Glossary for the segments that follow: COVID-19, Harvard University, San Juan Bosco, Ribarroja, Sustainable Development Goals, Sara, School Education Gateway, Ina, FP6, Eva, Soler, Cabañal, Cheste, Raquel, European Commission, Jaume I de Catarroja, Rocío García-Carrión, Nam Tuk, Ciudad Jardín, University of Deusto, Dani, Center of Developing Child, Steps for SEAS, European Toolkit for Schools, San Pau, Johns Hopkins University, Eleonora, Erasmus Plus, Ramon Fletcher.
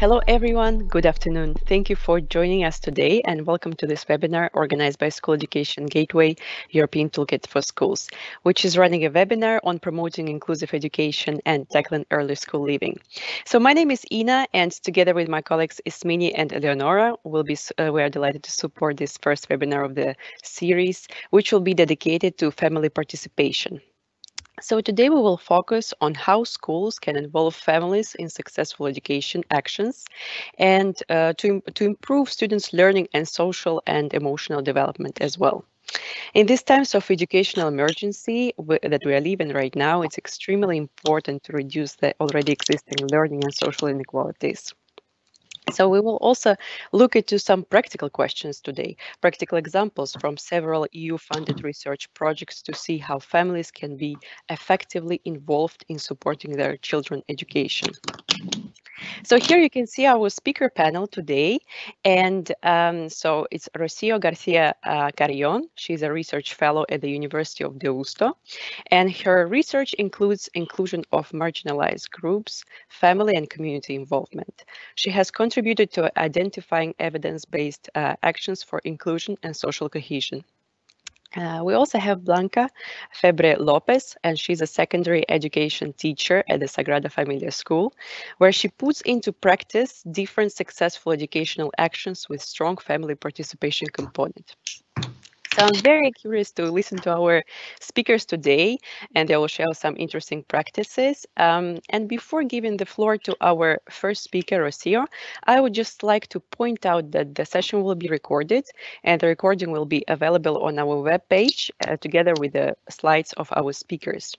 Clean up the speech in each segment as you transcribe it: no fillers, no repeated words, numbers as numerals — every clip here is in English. Hello everyone, good afternoon. Thank you for joining us today and welcome to this webinar organized by School Education Gateway, European Toolkit for Schools, which is running a webinar on promoting inclusive education and tackling early school leaving. So my name is Ina, and together with my colleagues Ismini and Eleonora, we are delighted to support this first webinar of the series, which will be dedicated to family participation. So today we will focus on how schools can involve families in successful education actions and to improve students' learning and social and emotional development as well. In these times of educational emergency that we are living right now, it's extremely important to reduce the already existing learning and social inequalities. So we will also look into some practical questions today, practical examples from several EU-funded research projects to see how families can be effectively involved in supporting their children's education. So here you can see our speaker panel today, and so it's Rocío García-Carrión. She's a research fellow at the University of Deusto, and her research includes inclusion of marginalized groups, family and community involvement. She has contributed to identifying evidence-based actions for inclusion and social cohesion. We also have Blanca Febré López, and she's a secondary education teacher at the Sagrada Familia School, where she puts into practice different successful educational actions with strong family participation component. So I'm very curious to listen to our speakers today, and they will share some interesting practices. And before giving the floor to our first speaker, Rocío, I would just like to point out that the session will be recorded, and the recording will be available on our webpage together with the slides of our speakers.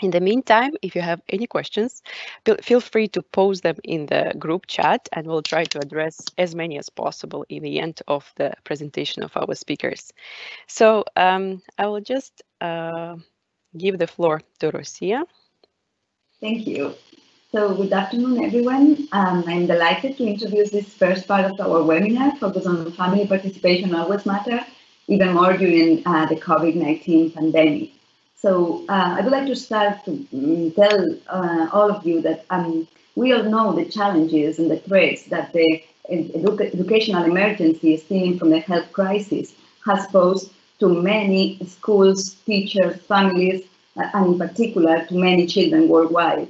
In the meantime, if you have any questions, feel free to post them in the group chat, and we'll try to address as many as possible in the end of the presentation of our speakers. So I will just give the floor to Rocío. Thank you. So good afternoon, everyone. I'm delighted to introduce this first part of our webinar focused on family participation always matters, even more during the COVID-19 pandemic. So I would like to start to tell all of you that we all know the challenges and the threats that the educational emergency stemming from the health crisis has posed to many schools, teachers, families, and in particular to many children worldwide.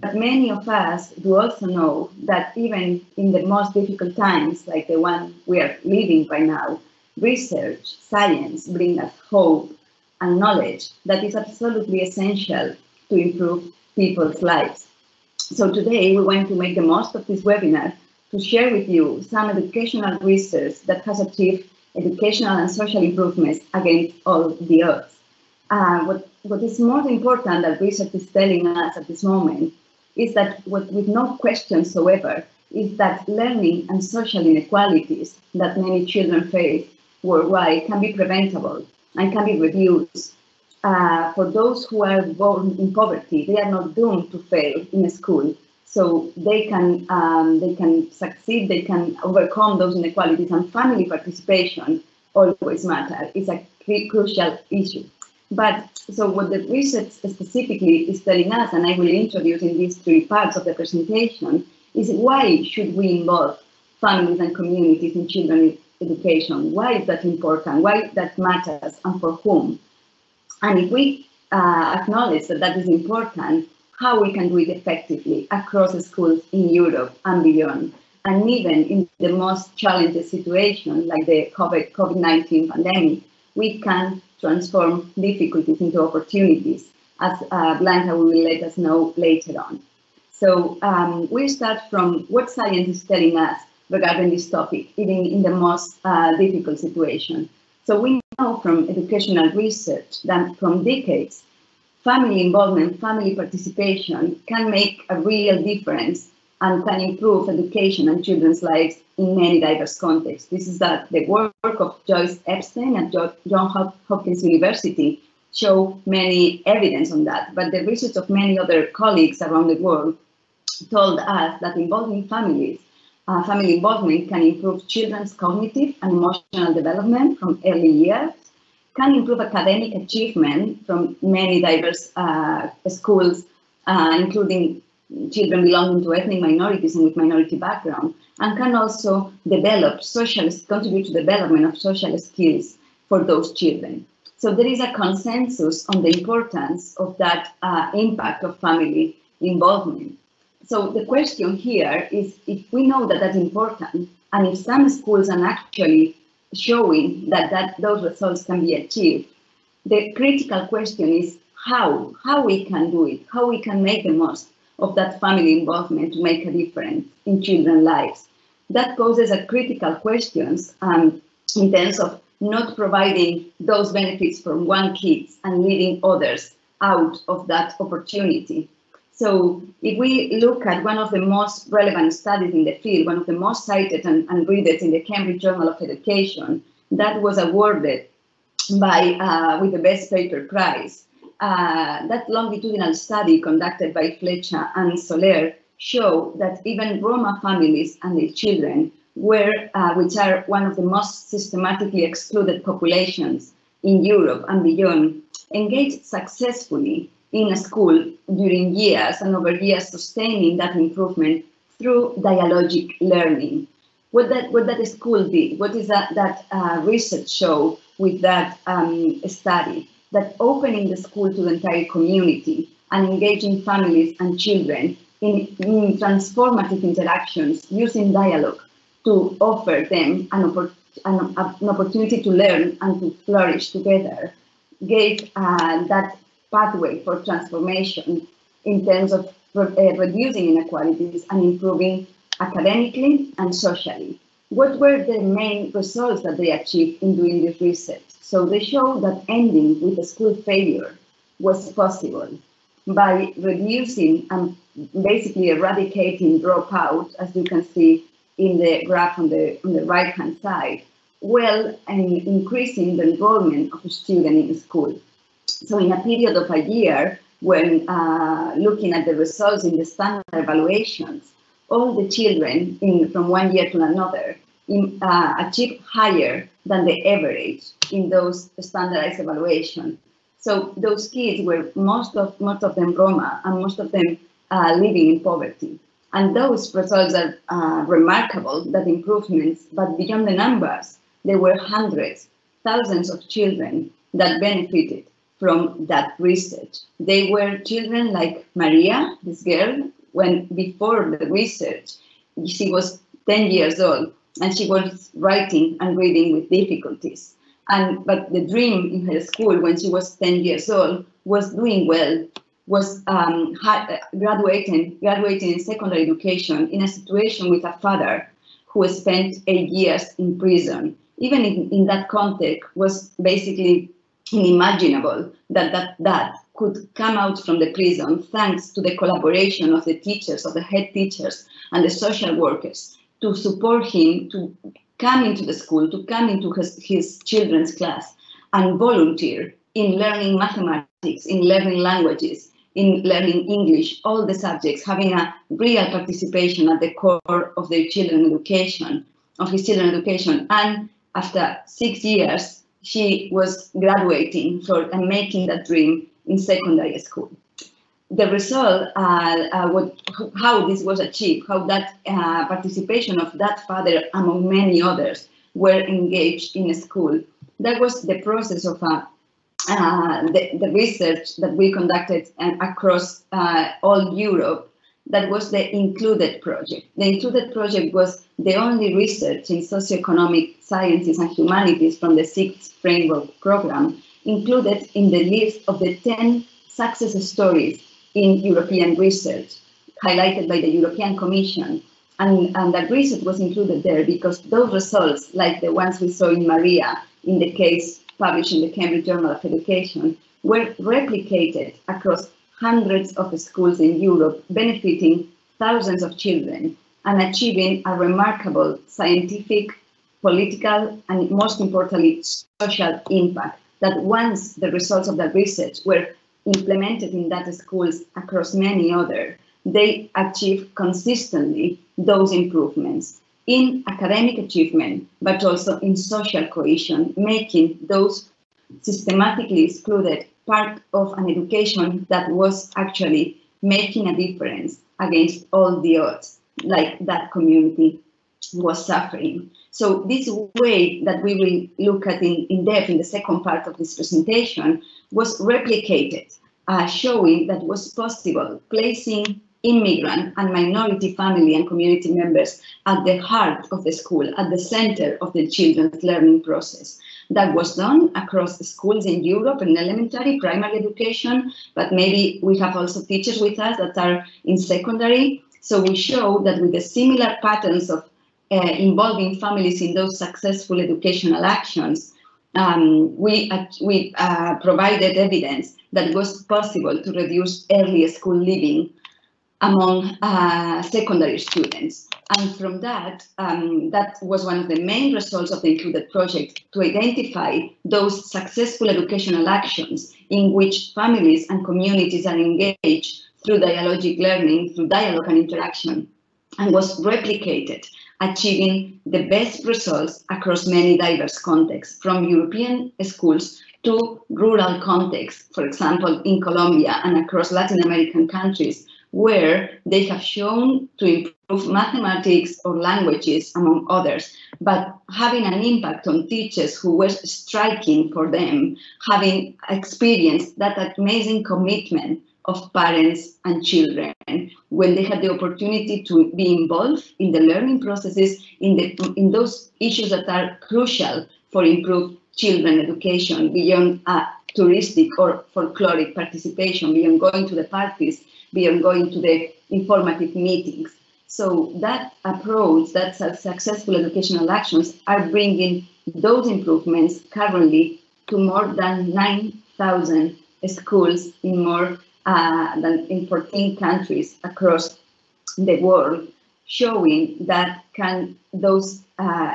But many of us do also know that even in the most difficult times, like the one we are living by now, research, science bring us hope and knowledge that is absolutely essential to improve people's lives. So today we want to make the most of this webinar to share with you some educational research that has achieved educational and social improvements against all the odds. What is more important that research is telling us at this moment is that with no question whatsoever is that learning and social inequalities that many children face worldwide can be preventable and can be reduced. For those who are born in poverty, they are not doomed to fail in a school. So they can succeed, they can overcome those inequalities, and family participation always matters. It's a crucial issue. But so what the research specifically is telling us, and I will introduce in these three parts of the presentation, is why should we involve families and communities and children education? Why is that important? Why that matters, and for whom? And if we acknowledge that that is important, how we can do it effectively across the schools in Europe and beyond, and even in the most challenging situation like the COVID-19 pandemic, we can transform difficulties into opportunities, as Blanca will let us know later on. So we start from what science is telling us regarding this topic, even in the most difficult situation. So we know from educational research that from decades, family involvement, family participation can make a real difference and can improve education and children's lives in many diverse contexts. This is that the work of Joyce Epstein at Johns Hopkins University show many evidence on that, but the research of many other colleagues around the world told us that involving families, family involvement can improve children's cognitive and emotional development from early years, can improve academic achievement from many diverse schools, including children belonging to ethnic minorities and with minority background, and can also develop social, contribute to development of social skills for those children. So there is a consensus on the importance of that impact of family involvement. So the question here is, if we know that that's important, and if some schools are actually showing that, those results can be achieved, the critical question is how we can do it, how we can make the most of that family involvement to make a difference in children's lives. That poses a critical question in terms of not providing those benefits from one kid and leaving others out of that opportunity. So if we look at one of the most relevant studies in the field, one of the most cited and read it in the Cambridge Journal of Education, that was awarded by, with the Best Paper Prize. That longitudinal study conducted by Flecha and Soler show that even Roma families and their children, which are one of the most systematically excluded populations in Europe and beyond, engaged successfully in a school during years and over years, sustaining that improvement through dialogic learning. What that school did, what is that research show with that study? That opening the school to the entire community and engaging families and children in transformative interactions using dialogue to offer them an opportunity to learn and to flourish together gave that pathway for transformation in terms of reducing inequalities and improving academically and socially. What were the main results that they achieved in doing this research? So they showed that ending with a school failure was possible by reducing and basically eradicating dropout, as you can see in the graph on the right-hand side, while increasing the enrollment of a student in school. So in a period of a year, when looking at the results in the standard evaluations, all the children from one year to another achieved higher than the average in those standardized evaluations. So those kids were most of them Roma and most of them living in poverty. And those results are remarkable, that improvements, but beyond the numbers, there were hundreds, thousands of children that benefited from that research. They were children like Maria, this girl, when before the research, she was 10 years old and she was writing and reading with difficulties. But the dream in her school when she was 10 years old was doing well, was graduating in secondary education in a situation with a father who spent 8 years in prison. Even in that context was basically unimaginable that could come out from the prison thanks to the collaboration of the teachers, of the head teachers and the social workers to support him to come into the school, to come into his children's class and volunteer in learning mathematics, in learning languages, in learning English, all the subjects, having a real participation at the core of their children's education, of his children's education. And after 6 years, she was graduating and making that dream in secondary school. The result, how this was achieved, how that participation of that father among many others were engaged in a school, that was the process of the research that we conducted across all Europe. That was the Included Project. The Included Project was the only research in socioeconomic sciences and humanities from the 6th framework program included in the list of the 10 success stories in European research, highlighted by the European Commission. And that research was included there because those results, like the ones we saw in Maria, in the case published in the Cambridge Journal of Education, were replicated across hundreds of schools in Europe, benefiting thousands of children and achieving a remarkable scientific, political, and most importantly, social impact that once the results of that research were implemented in that schools across many others, they achieved consistently those improvements in academic achievement, but also in social cohesion, making those systematically excluded part of an education that was actually making a difference against all the odds, like that community was suffering. So this way that we will look at in depth in the second part of this presentation was replicated, showing that was possible, placing immigrant and minority family and community members at the heart of the school, at the center of the children's learning process. That was done across the schools in Europe in elementary, primary education, but maybe we have also teachers with us that are in secondary. So we show that with the similar patterns of involving families in those successful educational actions, we provided evidence that it was possible to reduce early school leaving among secondary students. And from that, that was one of the main results of the Included Project, to identify those successful educational actions in which families and communities are engaged through dialogic learning, through dialogue and interaction, and was replicated, achieving the best results across many diverse contexts, from European schools to rural contexts, for example, in Colombia and across Latin American countries, where they have shown to improve mathematics or languages, among others, but having an impact on teachers who were striking for them, having experienced that amazing commitment of parents and children when they had the opportunity to be involved in the learning processes, in those issues that are crucial for improved children education beyond touristic or folkloric participation, beyond going to the parties, beyond going to the informative meetings. So that approach, that successful educational actions are bringing those improvements currently to more than 9,000 schools in more than in 14 countries across the world, showing that those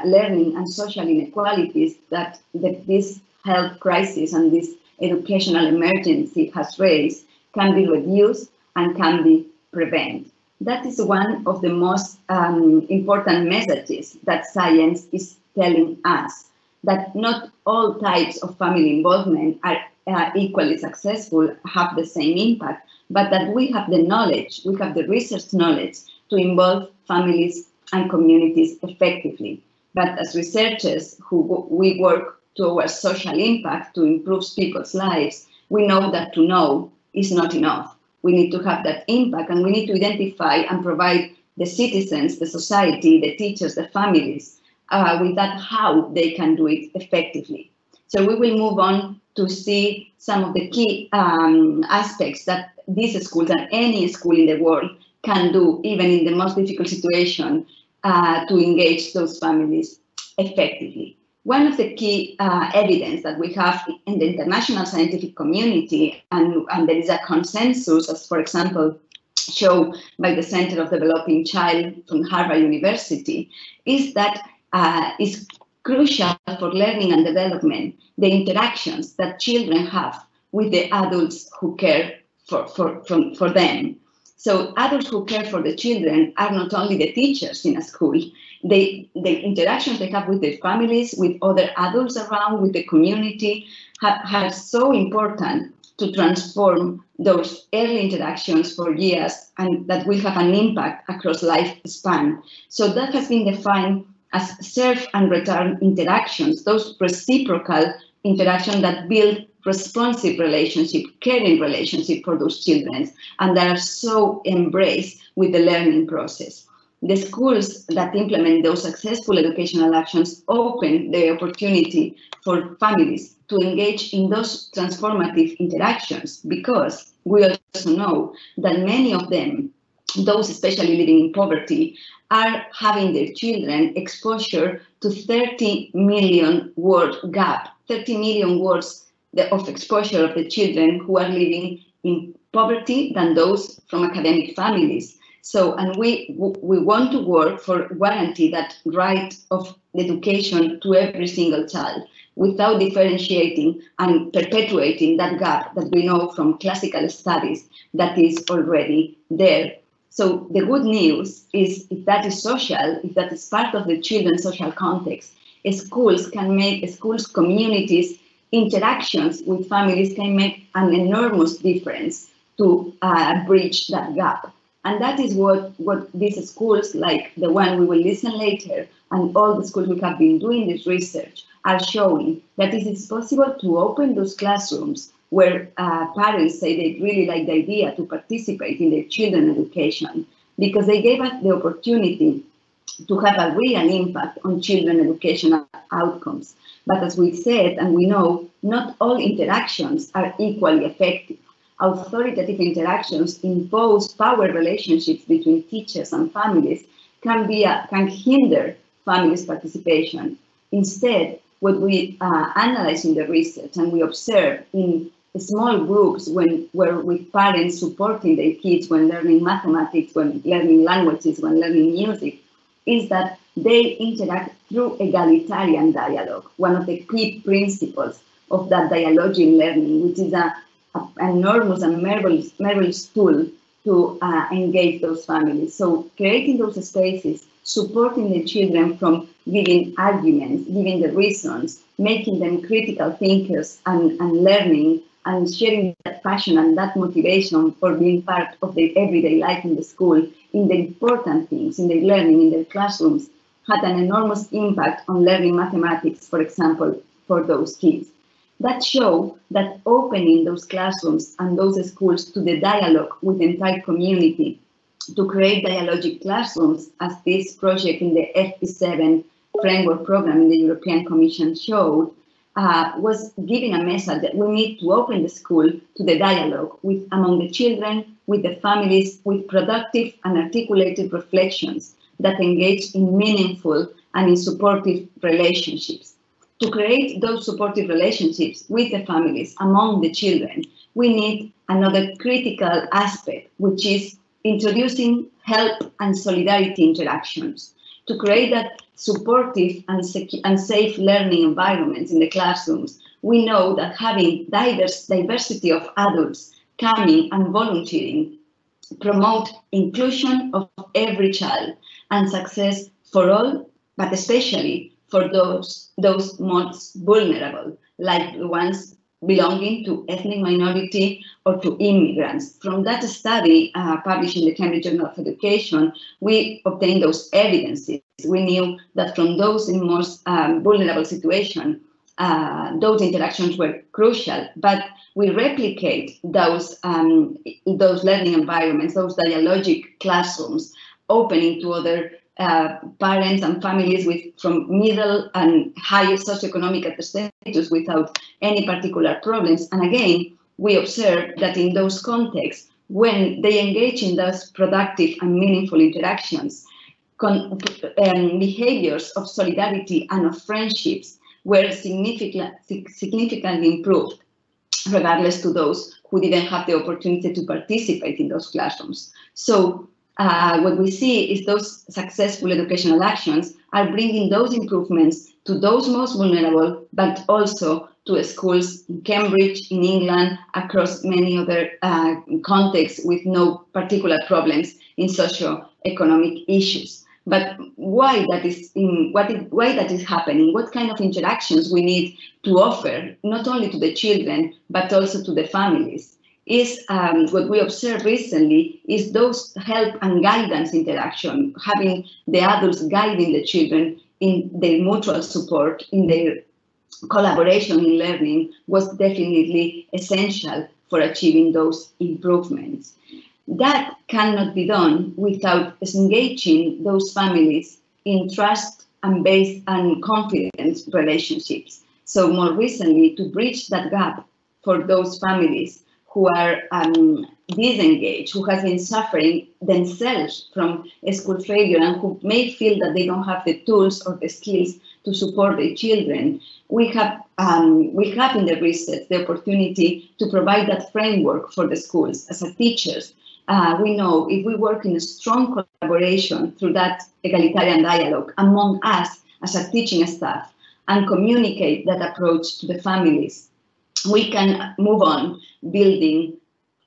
learning and social inequalities that this health crisis and this educational emergency has raised can be reduced and can be prevented. That is one of the most important messages that science is telling us, that not all types of family involvement are equally successful, have the same impact, but that we have the knowledge, we have the research knowledge to involve families and communities effectively. But as researchers who we work towards social impact to improve people's lives, we know that to know is not enough. We need to have that impact, and we need to identify and provide the citizens, the society, the teachers, the families with that how they can do it effectively. So we will move on to see some of the key aspects that these schools and any school in the world can do, even in the most difficult situation, to engage those families effectively. One of the key evidence that we have in the international scientific community, and there is a consensus, as for example, shown by the Center of Developing Child from Harvard University, is that it's crucial for learning and development, the interactions that children have with the adults who care for them. So adults who care for the children are not only the teachers in a school, the interactions they have with their families, with other adults around, with the community, are so important to transform those early interactions for years, and that will have an impact across lifespan. So that has been defined as serve and return interactions, those reciprocal interactions that build responsive relationship, caring relationship for those children, and that are so embraced with the learning process. The schools that implement those successful educational actions open the opportunity for families to engage in those transformative interactions, because we also know that many of them, those especially living in poverty, are having their children exposure to 30 million word gap, 30 million words of exposure of the children who are living in poverty than those from academic families. So, and we want to work for guarantee that right of education to every single child, without differentiating and perpetuating that gap that we know from classical studies that is already there. So the good news is, if that is social, if that is part of the children's social context, schools can make, schools, communities, interactions with families can make an enormous difference to bridge that gap. And that is what these schools, like the one we will listen later, and all the schools we have been doing this research, are showing, that it is possible to open those classrooms where parents say they really like the idea to participate in their children's education, because they gave us the opportunity to have a real impact on children's educational outcomes. But as we said, and we know, not all interactions are equally effective. Authoritative interactions impose power relationships between teachers and families can hinder families' participation. Instead, what we analyze in the research and we observe in small groups where with parents supporting their kids when learning mathematics, when learning languages, when learning music, is that they interact through egalitarian dialogue, one of the key principles of that dialogic learning, which is an enormous and marvelous tool to engage those families. So creating those spaces, supporting the children from giving arguments, giving the reasons, making them critical thinkers and learning and sharing that passion and that motivation for being part of their everyday life in the school, in the important things, in their learning, in their classrooms, had an enormous impact on learning mathematics, for example, for those kids. That show that opening those classrooms and those schools to the dialogue with the entire community, to create dialogic classrooms, as this project in the FP7 framework program in the European Commission showed, was giving a message that we need to open the school to the dialogue with among the children, with the families, with productive and articulated reflections that engage in meaningful and in supportive relationships. To create those supportive relationships with the families, among the children, we need another critical aspect, which is introducing help and solidarity interactions. To create that supportive and safe learning environments in the classrooms, we know that having diversity of adults coming and volunteering promote inclusion of every child and success for all, but especially for those most vulnerable, like the ones belonging to ethnic minority or to immigrants. From that study published in the Cambridge Journal of Education, we obtained those evidences. We knew that from those in most vulnerable situation, those interactions were crucial, but we replicate those learning environments, those dialogic classrooms, opening to other parents and families from middle and higher socioeconomic status without any particular problems. And again, we observe that in those contexts, when they engage in those productive and meaningful interactions, behaviors of solidarity and of friendships were significantly improved, regardless to those who didn't have the opportunity to participate in those classrooms. So what we see is those successful educational actions are bringing those improvements to those most vulnerable, but also to schools in Cambridge, in England, across many other contexts with no particular problems in socio-economic issues. But why that is happening? What kind of interactions we need to offer, not only to the children, but also to the families? Is what we observed recently is those help and guidance interaction, having the adults guiding the children in their mutual support, in their collaboration in learning, was definitely essential for achieving those improvements. That cannot be done without engaging those families in trust and based on confidence relationships. So more recently, to bridge that gap for those families who are disengaged, who has been suffering themselves from school failure and who may feel that they don't have the tools or the skills to support their children, we have in the research the opportunity to provide that framework for the schools. As teachers, we know if we work in a strong collaboration through that egalitarian dialogue among us as a teaching staff and communicate that approach to the families, we can move on building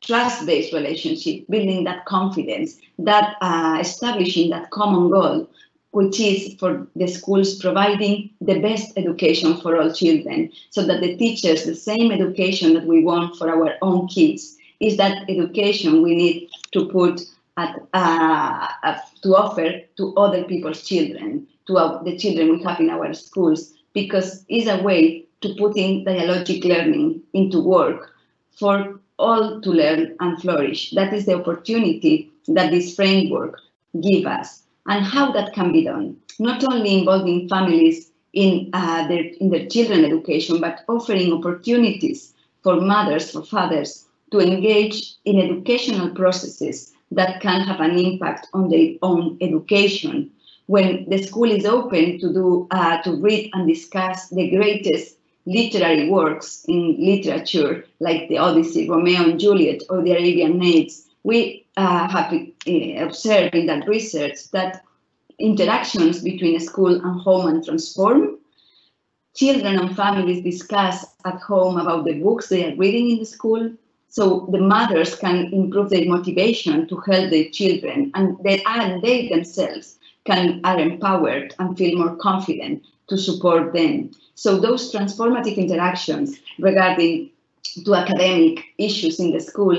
trust-based relationship, building that confidence, that establishing that common goal, which is for the schools providing the best education for all children, so that the teachers, the same education that we want for our own kids, is that education we need to put to offer to other people's children, to the children we have in our schools, because it's a way to put in dialogic learning into work for all to learn and flourish. That is the opportunity that this framework gives us, and how that can be done, not only involving families in their children education, but offering opportunities for mothers, for fathers, to engage in educational processes that can have an impact on their own education. When the school is open to read and discuss the greatest literary works in literature, like the Odyssey, Romeo and Juliet, or the Arabian Nights, we have observed in that research that interactions between school and home and transform. Children and families discuss at home about the books they are reading in the school, so the mothers can improve their motivation to help their children, and they themselves are empowered and feel more confident to support them. So those transformative interactions regarding to academic issues in the school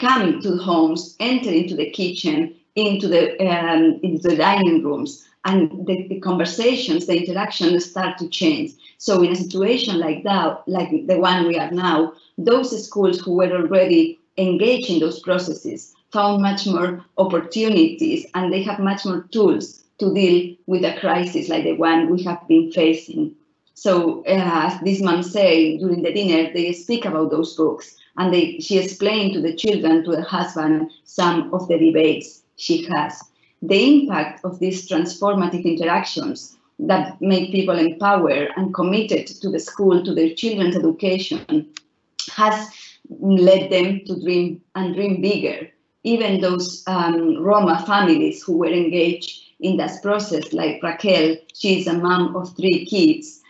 come to homes, enter into the kitchen, into the dining rooms, and the conversations, the interactions start to change. So in a situation like that, like the one we are now, those schools who were already engaged in those processes found much more opportunities, and they have much more tools to deal with a crisis like the one we have been facing. So as this mom said during the dinner, they speak about those books, and she explained to the children, to her husband, some of the debates she has. The impact of these transformative interactions that make people empowered and committed to the school, to their children's education, has led them to dream and dream bigger. Even those Roma families who were engaged in this process, like Raquel, she is a mom of 3 kids.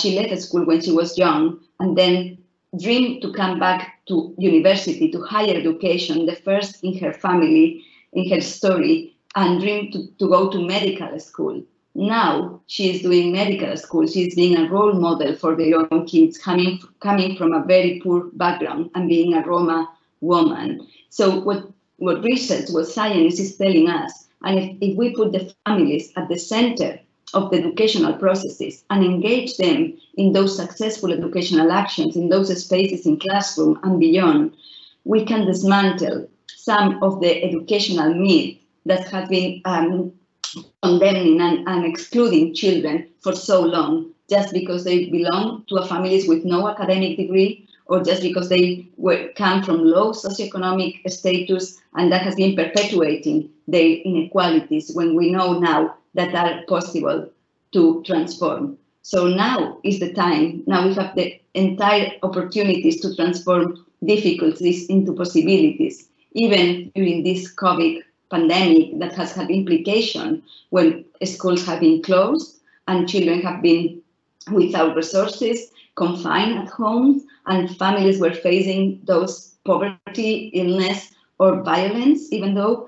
She left the school when she was young and then dreamed to come back to university, to higher education, the first in her family, in her story, and dreamed to go to medical school. Now she is doing medical school. She's being a role model for their own kids, coming from a very poor background and being a Roma woman. So what research, what science is telling us, and if we put the families at the center of the educational processes and engage them in those successful educational actions, in those spaces in classroom and beyond, we can dismantle some of the educational myths that have been condemning and excluding children for so long, just because they belong to families with no academic degree, or just because they come from low socioeconomic status, and that has been perpetuating the inequalities when we know now that are possible to transform. So now is the time. Now we have the entire opportunities to transform difficulties into possibilities, even during this COVID pandemic that has had implication when schools have been closed and children have been without resources, confined at home, and families were facing those poverty, illness, or violence, even though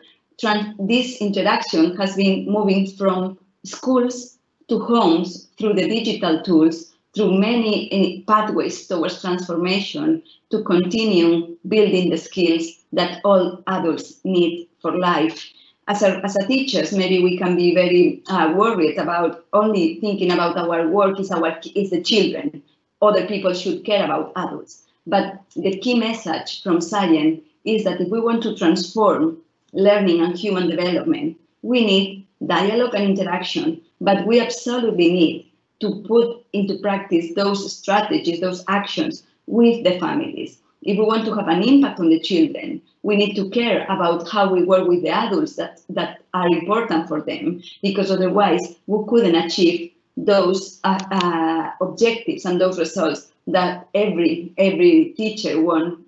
this interaction has been moving from schools to homes through the digital tools, through many pathways towards transformation, to continue building the skills that all adults need for life. As teachers, maybe we can be very worried about only thinking about our work is the children. Other people should care about adults. But the key message from science is that if we want to transform learning and human development, we need dialogue and interaction, but we absolutely need to put into practice those strategies, those actions with the families. If we want to have an impact on the children, we need to care about how we work with the adults that are important for them, because otherwise we couldn't achieve those objectives and those results that every teacher wants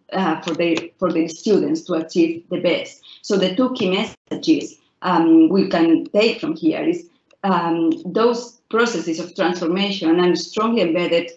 for their students to achieve the best. So the two key messages we can take from here is those processes of transformation are strongly embedded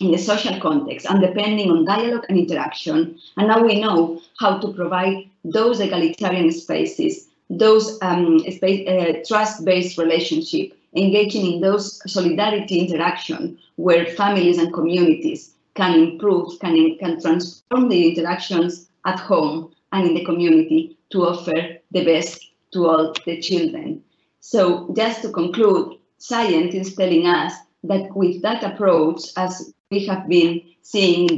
in the social context and depending on dialogue and interaction. And now we know how to provide those egalitarian spaces, those trust-based relationship, engaging in those solidarity interaction where families and communities can improve, can transform the interactions at home and in the community, to offer the best to all the children. So just to conclude, science is telling us that with that approach, as we have been seeing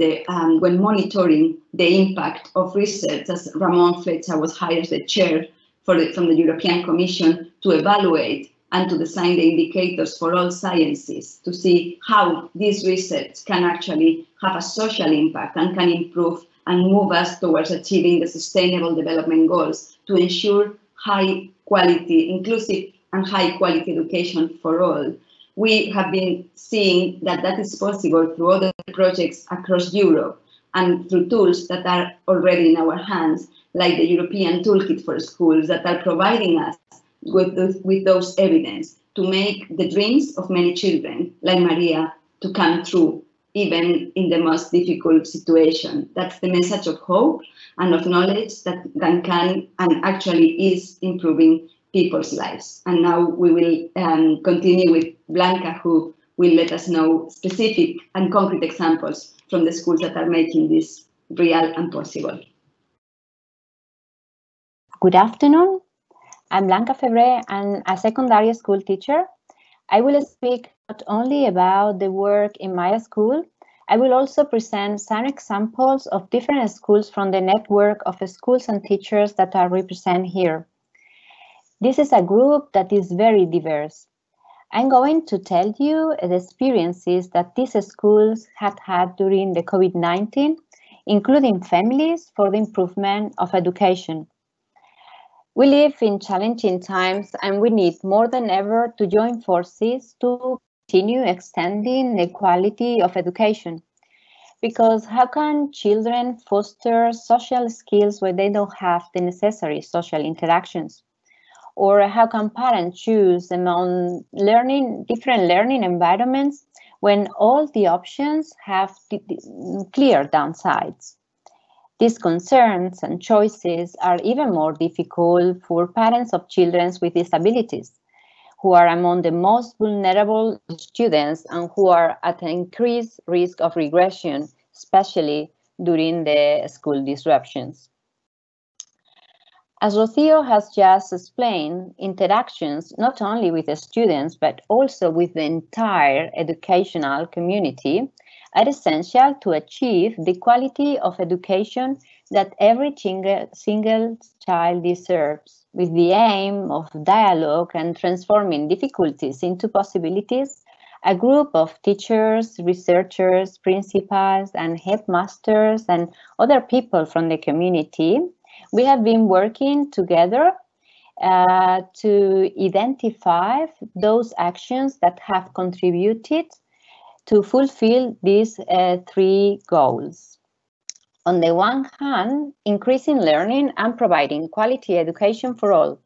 when monitoring the impact of research, as Ramon Fletcher was hired as the chair from the European Commission to evaluate and to design the indicators for all sciences to see how this research can actually have a social impact and can improve and move us towards achieving the Sustainable Development Goals to ensure high quality, inclusive and high quality education for all. We have been seeing that that is possible through other projects across Europe and through tools that are already in our hands, like the European Toolkit for Schools, that are providing us with those evidence to make the dreams of many children, like Maria, to come true, even in the most difficult situation. That's the message of hope and of knowledge that can and actually is improving people's lives. And now we will continue with Blanca, who will let us know specific and concrete examples from the schools that are making this real and possible. Good afternoon. I'm Blanca Febré, and a secondary school teacher. I will speak not only about the work in my school, I will also present some examples of different schools from the network of schools and teachers that are represented here. This is a group that is very diverse. I'm going to tell you the experiences that these schools had had during the COVID-19, including families for the improvement of education. We live in challenging times, and we need more than ever to join forces to continue extending the quality of education. Because how can children foster social skills when they don't have the necessary social interactions? Or how can parents choose among different learning environments when all the options have clear downsides? These concerns and choices are even more difficult for parents of children with disabilities, who are among the most vulnerable students and who are at an increased risk of regression, especially during the school disruptions. As Rocío has just explained, interactions not only with the students but also with the entire educational community are essential to achieve the quality of education that every single child deserves, with the aim of dialogue and transforming difficulties into possibilities. A group of teachers, researchers, principals, and headmasters and other people from the community, we have been working together to identify those actions that have contributed to fulfill these three goals. On the one hand, increasing learning and providing quality education for all,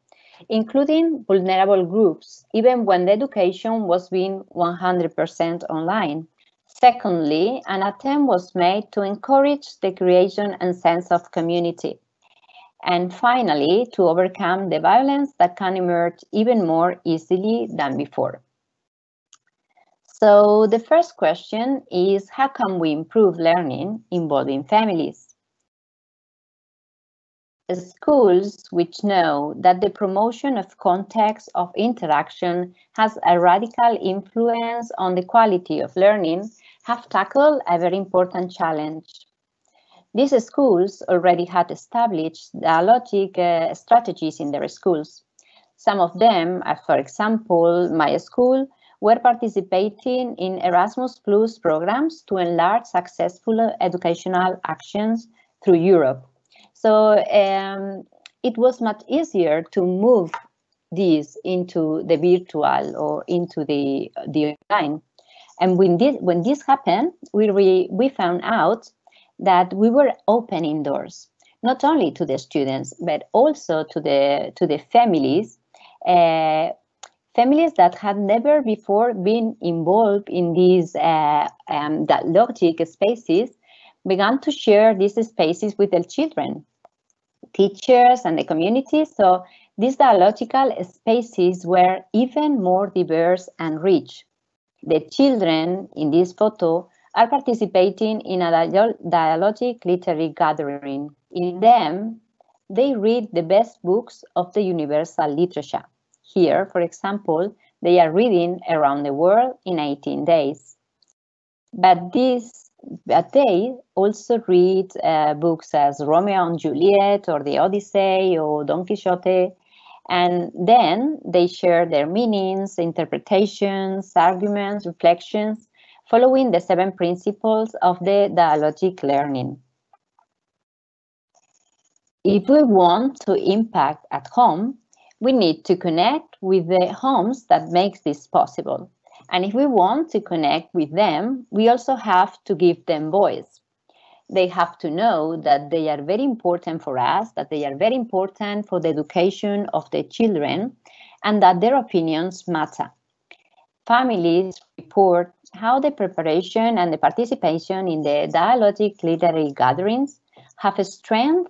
including vulnerable groups, even when the education was being 100% online. Secondly, an attempt was made to encourage the creation and sense of community. And finally, to overcome the violence that can emerge even more easily than before. So the first question is, how can we improve learning involving families? Schools which know that the promotion of context of interaction has a radical influence on the quality of learning have tackled a very important challenge. These schools already had established dialogic strategies in their schools. Some of them, for example, my school, were participating in Erasmus Plus programs to enlarge successful educational actions through Europe. So it was much easier to move these into the virtual or into the online. And when this happened, we found out that we were opening doors, not only to the students, but also to the families, families that had never before been involved in these dialogic spaces, began to share these spaces with their children, teachers and the community. So these dialogical spaces were even more diverse and rich. The children in this photo are participating in a dialogic literary gathering. In them, they read the best books of the universal literature. Here, for example, they are reading Around the World in 18 days. But they also read books as Romeo and Juliet or the Odyssey or Don Quixote, and then they share their meanings, interpretations, arguments, reflections, following the 7 principles of the dialogic learning. If we want to impact at home, we need to connect with the homes that makes this possible. And if we want to connect with them, we also have to give them voice. They have to know that they are very important for us, that they are very important for the education of the children, and that their opinions matter. Families report how the preparation and the participation in the dialogic literary gatherings have strengthened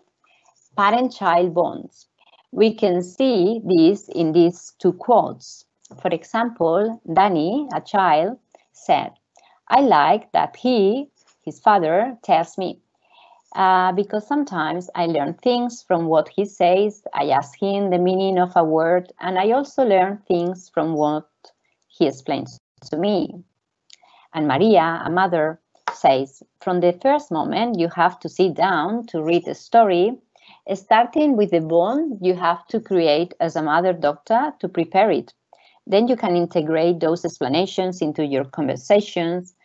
parent-child bonds. We can see this in these 2 quotes. For example, Dani, a child, said, "I like that his father, tells me, because sometimes I learn things from what he says, I ask him the meaning of a word, and I also learn things from what he explains to me." And Maria, a mother, says, "From the first moment you have to sit down to read a story, starting with the bond you have to create as a mother-doctor to prepare it. Then you can integrate those explanations into your conversations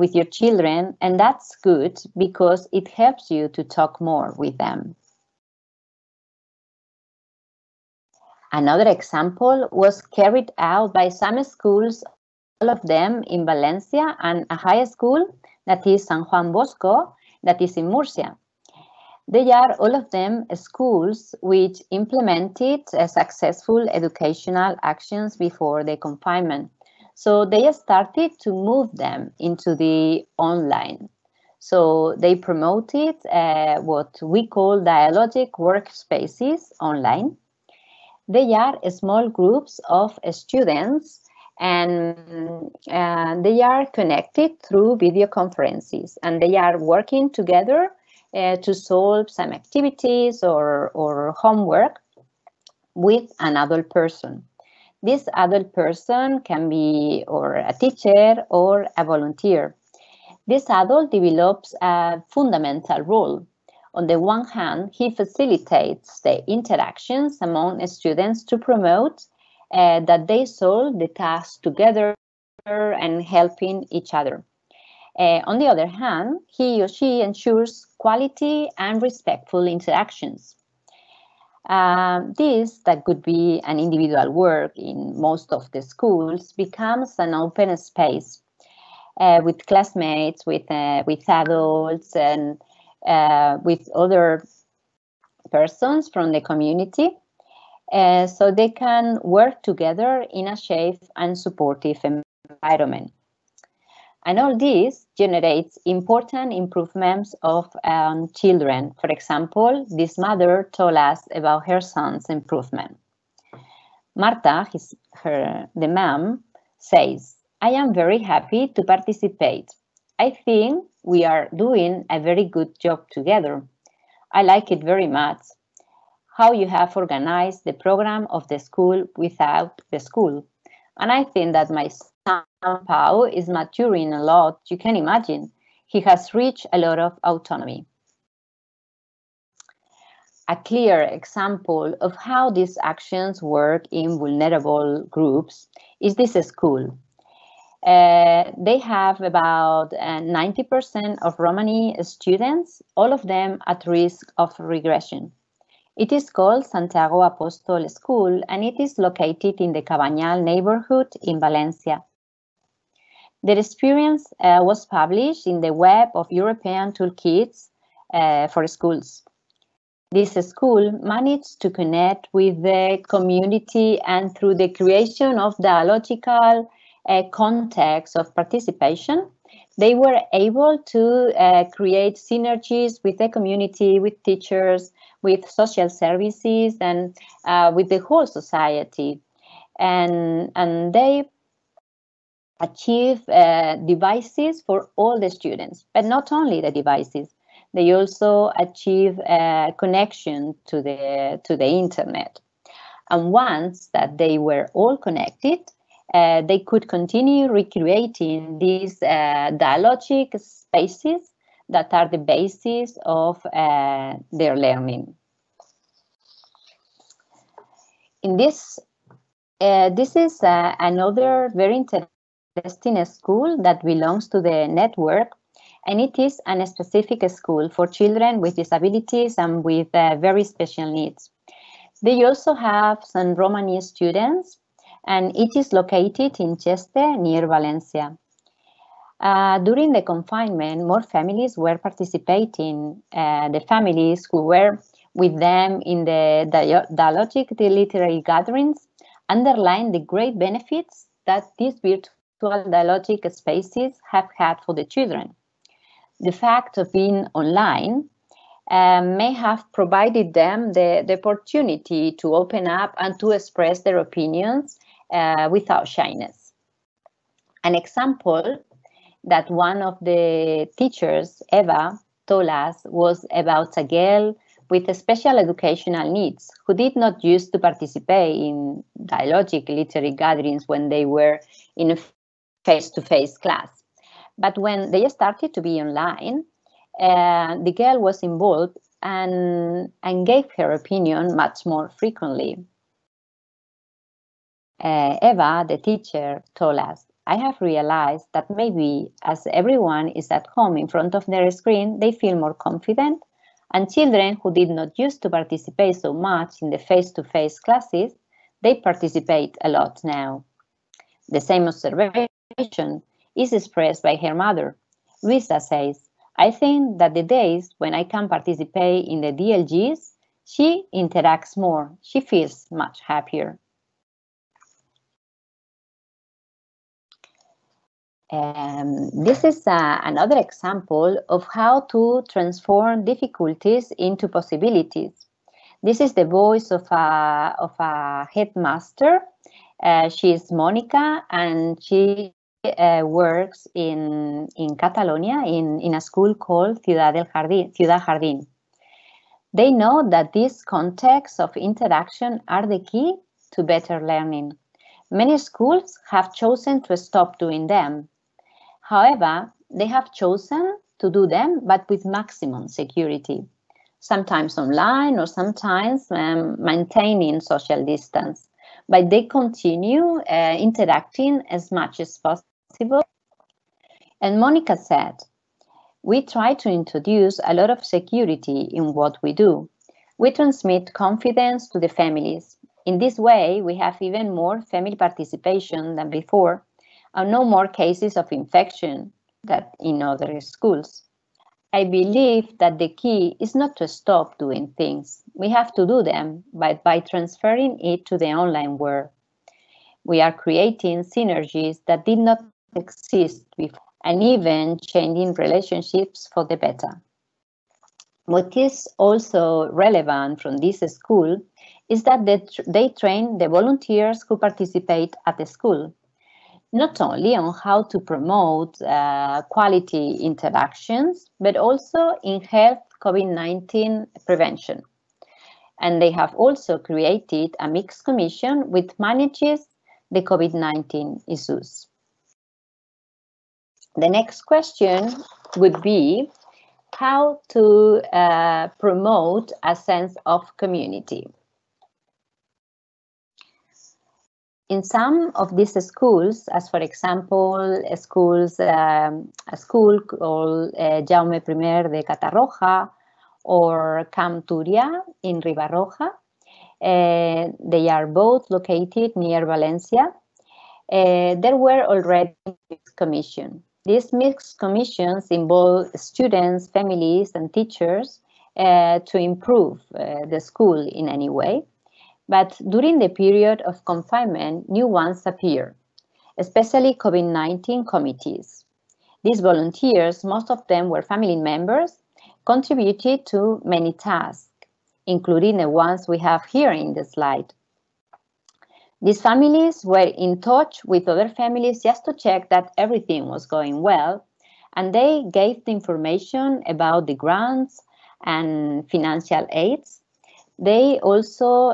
with your children, and that's good because it helps you to talk more with them." Another example was carried out by some schools, all of them in Valencia, and a high school, that is San Juan Bosco, that is in Murcia. They are all of them schools which implemented successful educational actions before the confinement. So they started to move them into the online. So they promoted what we call dialogic workspaces online. They are small groups of students, and they are connected through video conferences, and they are working together to solve some activities or homework with an adult person. This adult person can be or a teacher or a volunteer. This adult develops a fundamental role. On the one hand, he facilitates the interactions among students to promote that they solve the tasks together and helping each other. On the other hand, he or she ensures quality and respectful interactions. That could be an individual work in most of the schools, becomes an open space with classmates, with adults, and with other persons from the community, so they can work together in a safe and supportive environment. And all this generates important improvements of children. For example, this mother told us about her son's improvement. Marta, the mom, says, "I am very happy to participate. I think we are doing a very good job together. I like it very much. How you have organized the program of the school without the school. And I think that my son San Pau is maturing a lot, you can imagine. He has reached a lot of autonomy." A clear example of how these actions work in vulnerable groups is this school. They have about 90% of Romani students, all of them at risk of regression. It is called Santiago Apostol School, and it is located in the Cabañal neighborhood in Valencia. Their experience was published in the web of European Toolkits for Schools. This school managed to connect with the community, and through the creation of dialogical contexts of participation, they were able to create synergies with the community, with teachers, with social services, and with the whole society. And they achieve devices for all the students, but not only the devices. they also achieve a connection to the internet. And once that they were all connected, they could continue recreating these dialogic spaces that are the basis of their learning. In this, this is another very interesting school that belongs to the network, and it is a specific school for children with disabilities and with very special needs. They also have some Romani students, and it is located in Cheste, near Valencia. During the confinement, more families were participating, the families who were with them in the dialogic literary gatherings underline the great benefits that these virtual dialogic spaces have had for the children. The fact of being online may have provided them the opportunity to open up and to express their opinions without shyness. An example that one of the teachers, Eva, told us was about a girl with special educational needs who did not used to participate in dialogic literary gatherings when they were in a face-to-face class. But when they started to be online, the girl was involved and gave her opinion much more frequently. Eva, the teacher, told us, "I have realized that maybe as everyone is at home in front of their screen, they feel more confident, and children who did not used to participate so much in the face-to-face classes, they participate a lot now." The same observation is expressed by her mother. Luisa says, "I think that the days when I can participate in the DLGs, she interacts more, she feels much happier." This is another example of how to transform difficulties into possibilities. This is the voice of a headmaster. She is Monica, and she works in Catalonia in a school called Ciudad Jardín. They know that these contexts of interaction are the key to better learning. Many schools have chosen to stop doing them. However, they have chosen to do them, but with maximum security, sometimes online or sometimes maintaining social distance. But they continue interacting as much as possible. And Monica said, "We try to introduce a lot of security in what we do. We transmit confidence to the families. In this way, we have even more family participation than before, and no more cases of infection than in other schools. I believe that the key is not to stop doing things. We have to do them, but by transferring it to the online world. We are creating synergies that did not exist before, and even changing relationships for the better." What is also relevant from this school is that they train the volunteers who participate at the school, not only on how to promote quality interactions, but also in health COVID-19 prevention. And they have also created a mixed commission which manages the COVID-19 issues. The next question would be how to promote a sense of community. In some of these schools, as for example, a school called Jaume I de Catarroja or Camp Turia in Ribarroja, they are both located near Valencia. There were already mixed commissions. These mixed commissions involve students, families, and teachers to improve the school in any way. But during the period of confinement, new ones appear, especially COVID-19 committees. These volunteers, most of them were family members, contributed to many tasks, including the ones we have here in the slide. These families were in touch with other families just to check that everything was going well, and they gave the information about the grants and financial aids. They also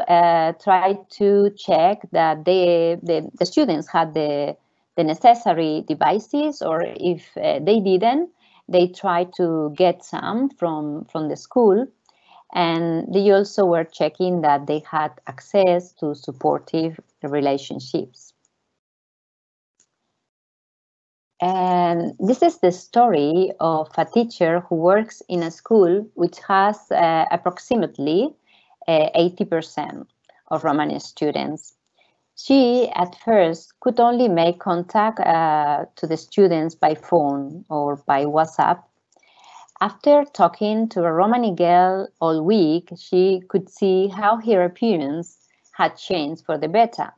tried to check that the students had the necessary devices, or if they didn't, they tried to get some from the school. And they also were checking that they had access to supportive relationships. And this is the story of a teacher who works in a school which has approximately 80% of Romani students. She at first could only make contact to the students by phone or by WhatsApp. After talking to a Romani girl all week, she could see how her appearance had changed for the better.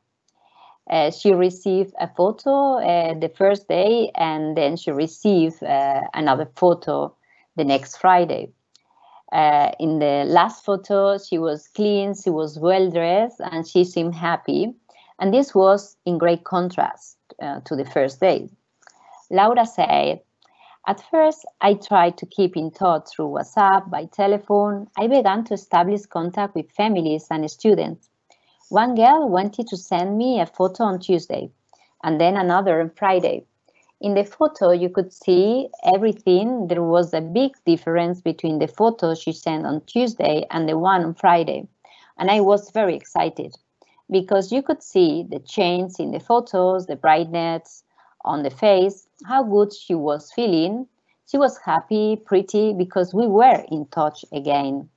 She received a photo the first day, and then she received another photo the next Friday. In the last photo, she was clean, she was well dressed, and she seemed happy. And this was in great contrast to the first day. Laura said, "At first, I tried to keep in touch through WhatsApp, by telephone. I began to establish contact with families and students. One girl wanted to send me a photo on Tuesday, and then another on Friday. In the photo, you could see everything. There was a big difference between the photo she sent on Tuesday and the one on Friday. And I was very excited because you could see the change in the photos, the brightness on the face, how good she was feeling. She was happy, pretty, because we were in touch again."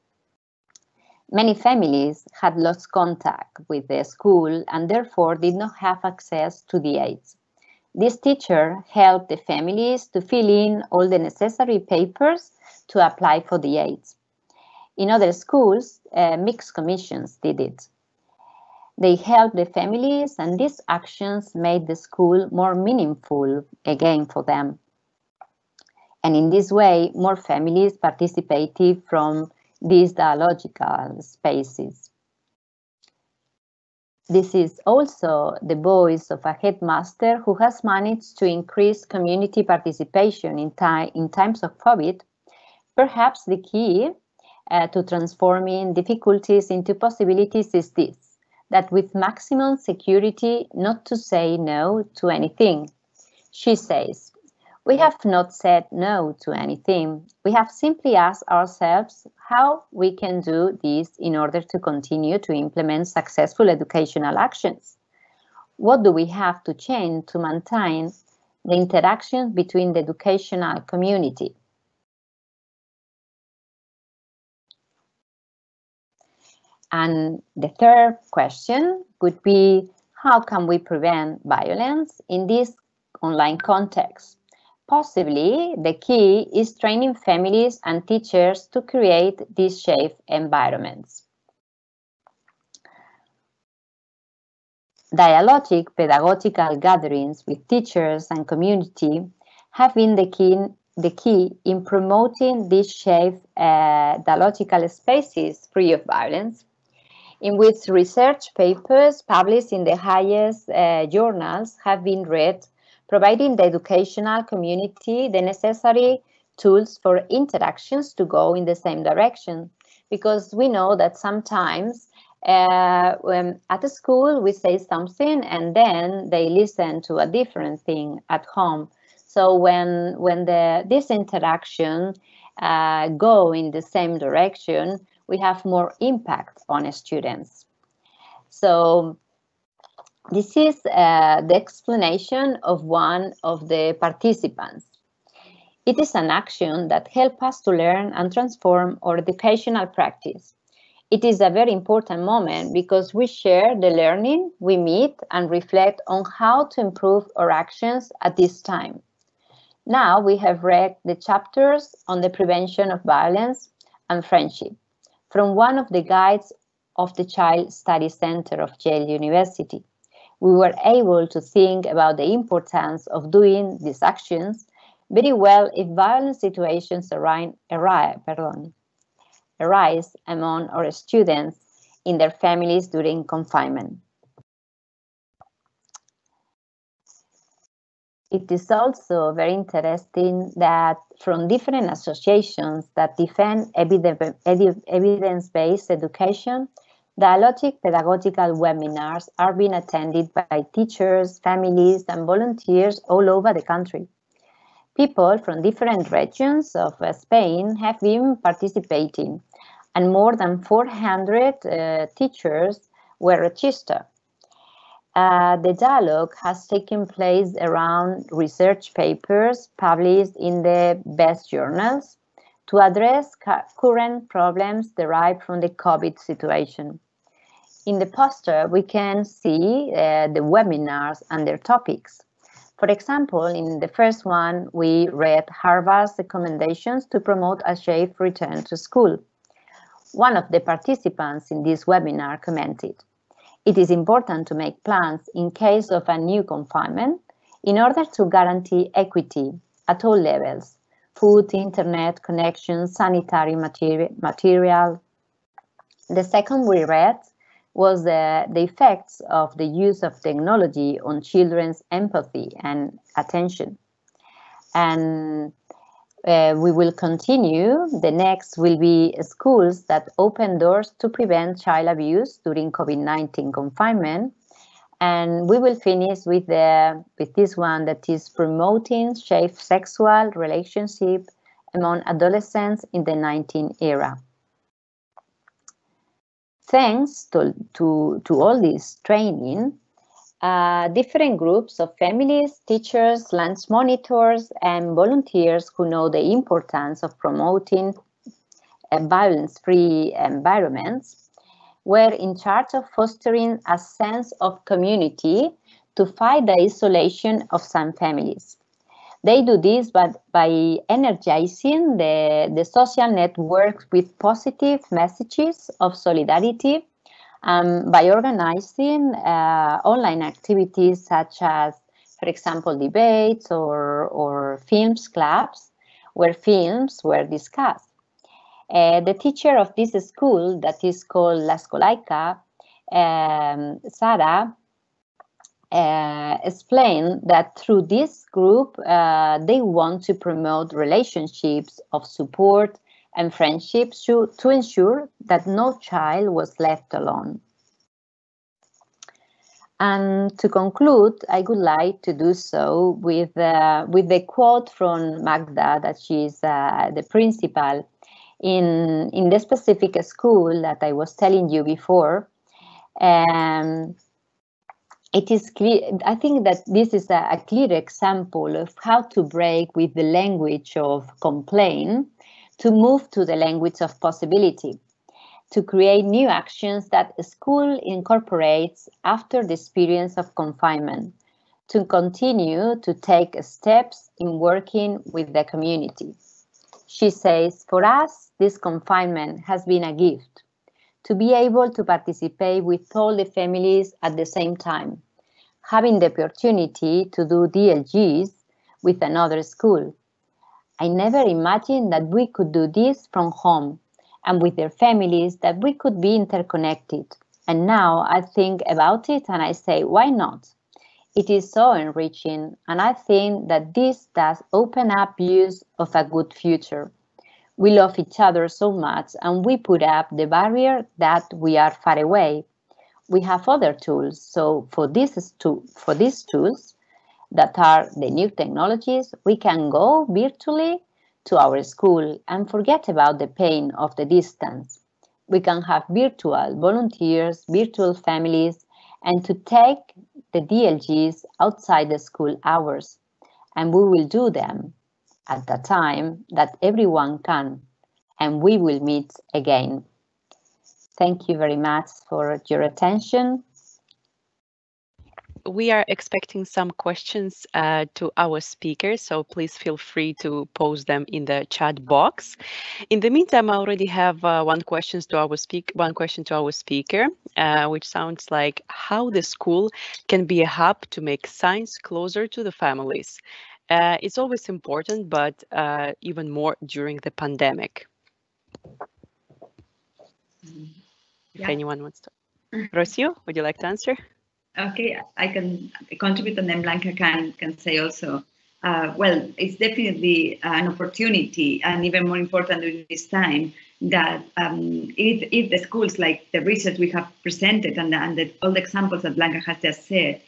Many families had lost contact with the school and therefore did not have access to the aids. This teacher helped the families to fill in all the necessary papers to apply for the aids. In other schools, mixed commissions did it. They helped the families, and these actions made the school more meaningful again for them. And in this way, more families participated from these dialogical spaces. This is also the voice of a headmaster who has managed to increase community participation in times of COVID, perhaps the key to transforming difficulties into possibilities is this, that with maximum security not to say no to anything. She says, "We have not said no to anything. We have simply asked ourselves how we can do this in order to continue to implement successful educational actions. What do we have to change to maintain the interaction between the educational community?" And the third question would be, how can we prevent violence in this online context? Possibly, the key is training families and teachers to create these safe environments. Dialogic pedagogical gatherings with teachers and community have been the key in promoting these safe dialogical spaces free of violence, in which research papers published in the highest journals have been read, providing the educational community the necessary tools for interactions to go in the same direction. Because we know that sometimes at the school we say something and then they listen to a different thing at home. So when this interaction go in the same direction, we have more impact on students. So this is the explanation of one of the participants. "It is an action that helps us to learn and transform our educational practice. It is a very important moment because we share the learning, we meet and reflect on how to improve our actions at this time. Now we have read the chapters on the prevention of violence and friendship from one of the guides of the Child Study Center of Yale University. We were able to think about the importance of doing these actions very well if violent situations arise among our students in their families during confinement." It is also very interesting that from different associations that defend evidence-based education, dialogic pedagogical webinars are being attended by teachers, families, and volunteers all over the country. People from different regions of Spain have been participating, and more than 400 teachers were registered. The dialogue has taken place around research papers published in the best journals to address current problems derived from the COVID situation. In the poster, we can see the webinars and their topics. For example, in the first one, we read Harvard's recommendations to promote a safe return to school. One of the participants in this webinar commented, "It is important to make plans in case of a new confinement in order to guarantee equity at all levels: food, internet connections, sanitary material. The second we read was the effects of the use of technology on children's empathy and attention. And we will continue. The next will be schools that open doors to prevent child abuse during COVID-19 confinement. And we will finish with this one that is promoting safe sexual relationship among adolescents in the 19 era. Thanks to all this training, different groups of families, teachers, lunch monitors, and volunteers who know the importance of promoting violence-free environments were in charge of fostering a sense of community to fight the isolation of some families. They do this by energizing the social networks with positive messages of solidarity, by organizing online activities such as, for example, debates or films clubs, where films were discussed. The teacher of this school, that is called La Escolaica, Sara, explained that through this group they want to promote relationships of support and friendships to ensure that no child was left alone. And to conclude, I would like to do so with the quote from Magda, that she is the principal in the specific school that I was telling you before. It is clear, I think, that this is a clear example of how to break with the language of complaint to move to the language of possibility, to create new actions that a school incorporates after the experience of confinement, to continue to take steps in working with the community. She says, "For us, this confinement has been a gift, to be able to participate with all the families at the same time, having the opportunity to do DLGs with another school. I never imagined that we could do this from home and with their families, that we could be interconnected. And now I think about it and I say, why not? It is so enriching, and I think that this does open up views of a good future. We love each other so much and we put up the barrier that we are far away. We have other tools, so for these tools, that are the new technologies, we can go virtually to our school and forget about the pain of the distance. We can have virtual volunteers, virtual families, and to take the DLGs outside the school hours. And we will do them at the time that everyone can, and we will meet again." Thank you very much for your attention. We are expecting some questions to our speakers, so please feel free to post them in the chat box. In the meantime, I already have one question to our speaker, which sounds like how the school can be a hub to make science closer to the families. It's always important, but even more during the pandemic. Yeah. If anyone wants to. Rocío, would you like to answer? Okay, I can contribute, and then Blanca can say also. Well, it's definitely an opportunity, and even more important during this time, that if the schools, like the research we have presented and all the examples that Blanca has just said,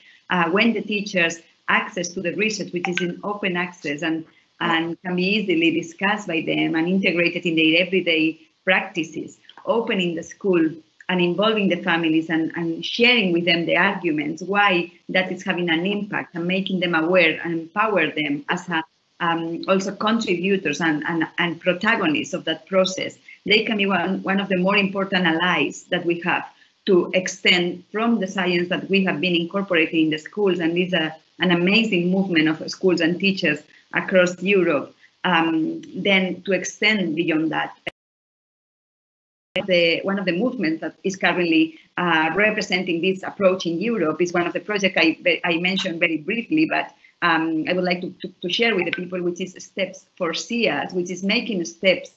when the teachers access to the research, which is in open access and can be easily discussed by them and integrated in their everyday practices, opening the school and involving the families and sharing with them the arguments why that is having an impact, and making them aware and empower them as a, also contributors and protagonists of that process. They can be one of the more important allies that we have to extend from the science that we have been incorporating in the schools, and is an amazing movement of schools and teachers across Europe, then to extend beyond that. One of the movements that is currently representing this approach in Europe is one of the projects I mentioned very briefly, but I would like to share with the people, which is Steps for SEAS, which is making steps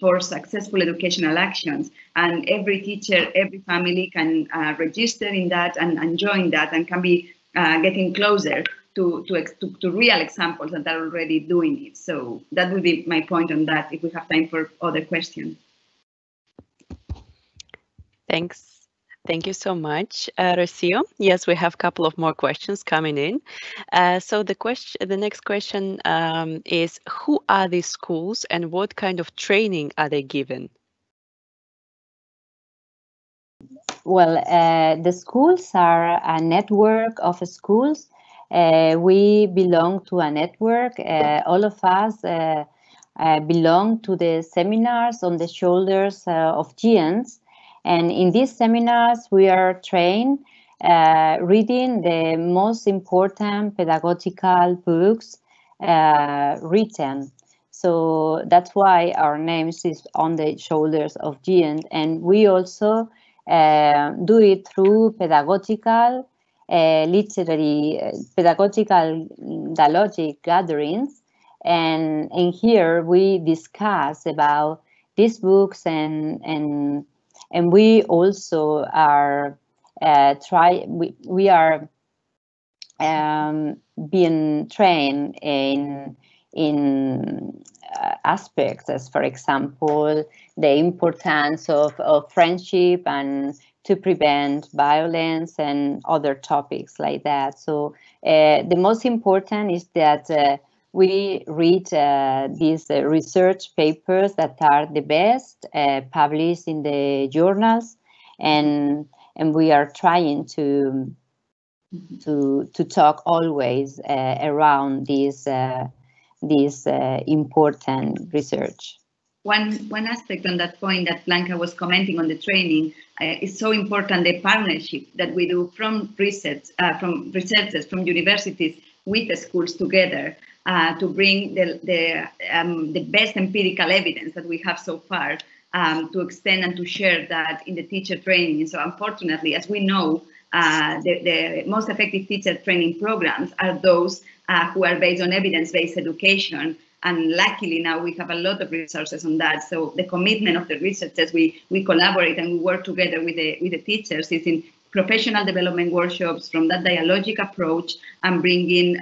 for successful educational actions. And every teacher, every family can register in that and join that, and can be getting closer to real examples that are already doing it. So that would be my point on that, if we have time for other questions. Thanks. Thank you so much, Rocío. Yes, we have a couple of more questions coming in. So the next question is, who are these schools and what kind of training are they given? Well, the schools are a network of schools. We belong to a network. All of us belong to the seminars on the shoulders of giants. And in these seminars, we are trained reading the most important pedagogical books written. So that's why our name is on the shoulders of giants. And we also do it through pedagogical, literary, pedagogical dialogic gatherings. And in here, we discuss about these books and we also are being trained in aspects as, for example, the importance of friendship and to prevent violence and other topics like that. So the most important is that we read these research papers that are the best published in the journals, and we are trying to talk always around this important research. One aspect on that point that Blanca was commenting on, the training, is so important. The partnership that we do from research, from researchers, from universities with the schools together. To bring the best empirical evidence that we have so far, to extend and to share that in the teacher training. So unfortunately, as we know, the most effective teacher training programs are those who are based on evidence-based education. And luckily now we have a lot of resources on that. So the commitment of the researchers, we collaborate and we work together with the teachers, is in professional development workshops, from that dialogic approach, and bringing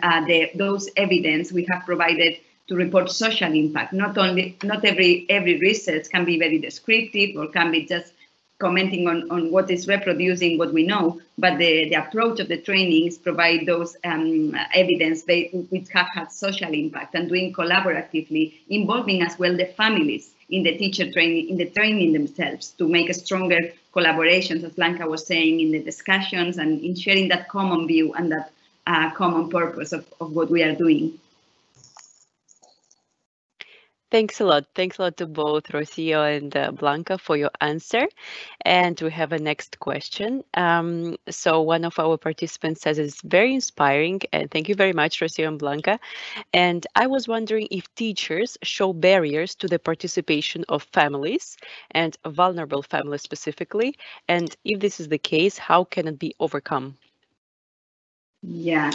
those evidence we have provided to report social impact. Not every research can be very descriptive or can be just commenting on what is reproducing what we know, but the approach of the trainings provide those evidence which have had social impact, and doing collaboratively, involving as well the families in the teacher training, in the training themselves, to make a stronger collaborations, as Blanca was saying, in the discussions and in sharing that common view and that common purpose of what we are doing. Thanks a lot. Thanks a lot to both Rocío and Blanca for your answer. And we have a next question. So one of our participants says it's very inspiring, and thank you very much, Rocío and Blanca. And I was wondering if teachers show barriers to the participation of families, and vulnerable families specifically, and if this is the case, how can it be overcome? Yeah.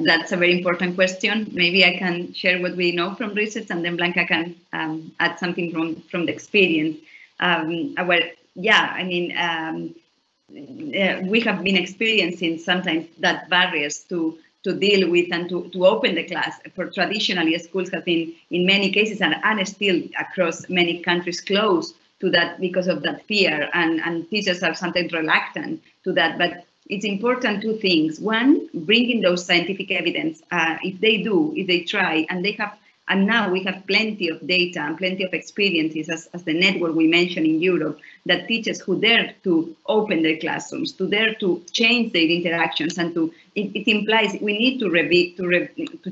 That's a very important question. Maybe I can share what we know from research, and then Blanca can add something from the experience. I mean, we have been experiencing sometimes that barriers to deal with and to open the class. For traditionally, schools have been, in many cases, and still across many countries, closed to that because of that fear, and teachers are sometimes reluctant to that. But it's important two things. One, bringing those scientific evidence. If they do, if they try, and they have, and now we have plenty of data and plenty of experiences as the network we mentioned in Europe, that teachers who dare to open their classrooms, to dare to change their interactions, and to, it implies we need to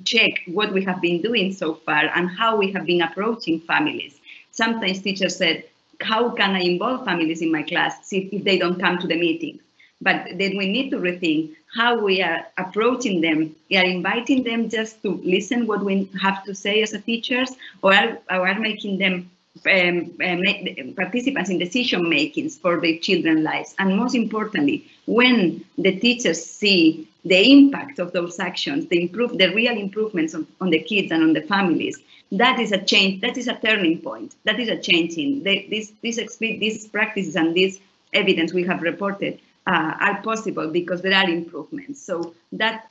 check what we have been doing so far and how we have been approaching families. Sometimes teachers said, how can I involve families in my class if they don't come to the meeting? But then we need to rethink how we are approaching them. We are inviting them just to listen what we have to say as a teachers, or are making them participants in decision makings for their children's lives. And most importantly, when the teachers see the impact of those actions, the real improvements on the kids and on the families, that is a change. That is a turning point. That is a change in these practices and this evidence we have reported are possible because there are improvements. So that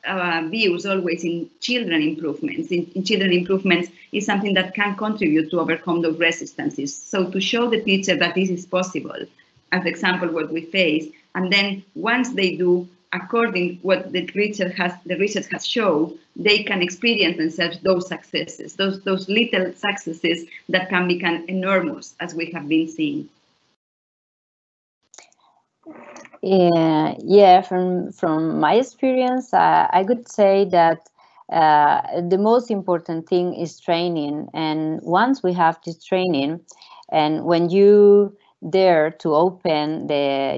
view is always in children improvements. In children improvements is something that can contribute to overcome those resistances. So to show the teacher that this is possible, as example what we face, and then once they do, according what the research has shown, they can experience themselves those successes, those little successes that can become enormous, as we have been seeing. Yeah, from my experience, I could say that the most important thing is training. And once we have this training, and when you dare to open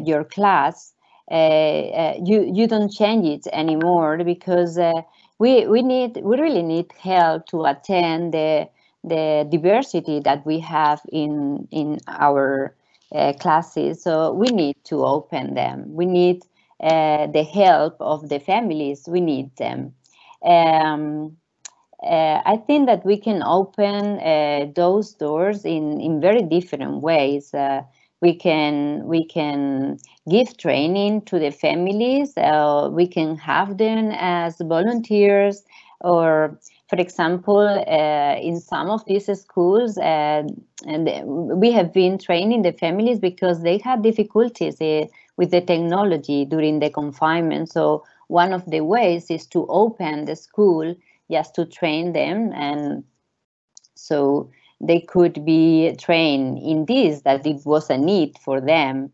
your class, you don't change it anymore, because we really need help to attend the diversity that we have in our classes, so we need to open them. We need the help of the families. We need them. I think that we can open those doors in very different ways. We can give training to the families. We can have them as volunteers, or, for example, in some of these schools, we have been training the families because they had difficulties with the technology during the confinement. So one of the ways is to open the school just to train them, and so they could be trained in this, that it was a need for them.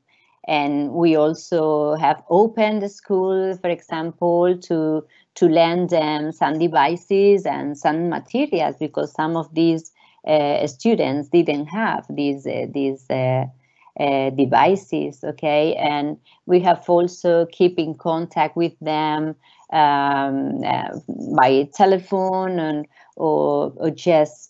And we also have opened the school, for example, to lend them some devices and some materials, because some of these students didn't have these devices, okay? And we have also keep in contact with them by telephone, and or just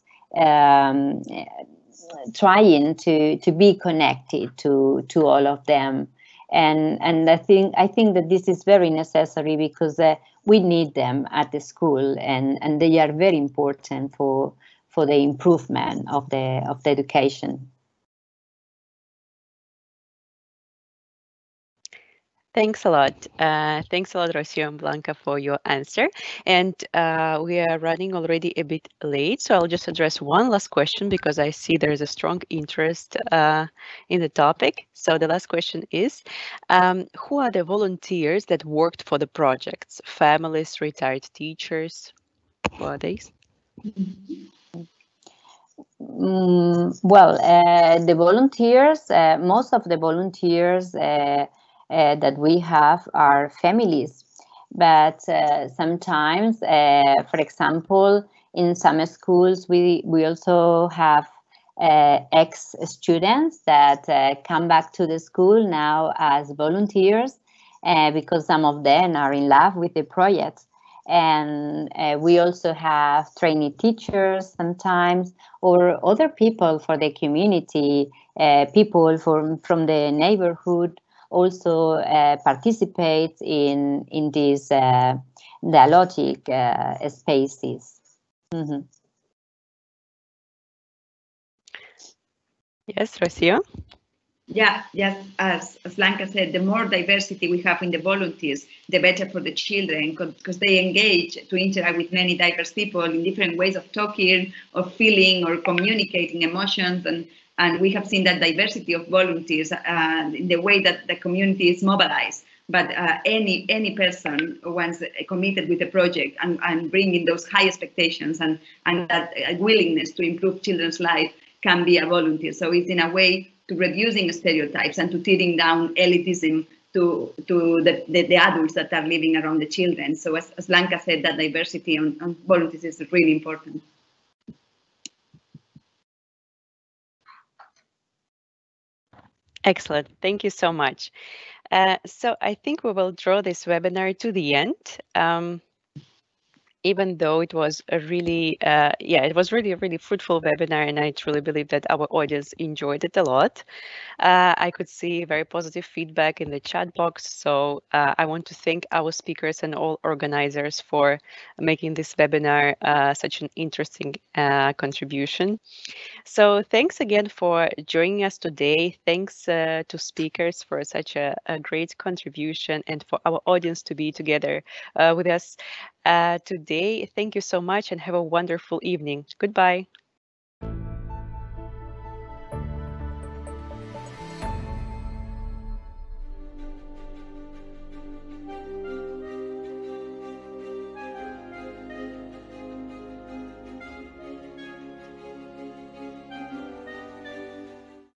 trying to be connected to all of them. And I think that this is very necessary, because we need them at the school, and they are very important for the improvement of the education. Thanks a lot. Thanks a lot, Rocío and Blanca, for your answer. And we are running already a bit late, so I'll just address one last question, because I see there is a strong interest in the topic. So the last question is, who are the volunteers that worked for the projects? Families, retired teachers, who are they? Well, the volunteers, most of the volunteers that we have are families, but sometimes, for example, in some schools we also have ex-students that come back to the school now as volunteers, because some of them are in love with the project. And we also have trainee teachers sometimes, or other people for the community, people from the neighborhood, also participate in these dialogic spaces. Mm-hmm. Yes, Rocío? Yeah, just as Blanca said, the more diversity we have in the volunteers, the better for the children, because they engage to interact with many diverse people in different ways of talking or feeling or communicating emotions. And we have seen that diversity of volunteers in the way that the community is mobilized. But any person, once committed with a project and bringing those high expectations and that willingness to improve children's life, can be a volunteer. So it's in a way to reducing stereotypes and to tearing down elitism to the adults that are living around the children. So as Blanca said, that diversity on volunteers is really important. Excellent. Thank you so much. So I think we will draw this webinar to the end. Even though it was a really, really fruitful webinar, and I truly believe that our audience enjoyed it a lot. I could see very positive feedback in the chat box, so I want to thank our speakers and all organizers for making this webinar such an interesting contribution. So thanks again for joining us today. Thanks to speakers for such a great contribution, and for our audience to be together with us today. Thank you so much and have a wonderful evening. Goodbye.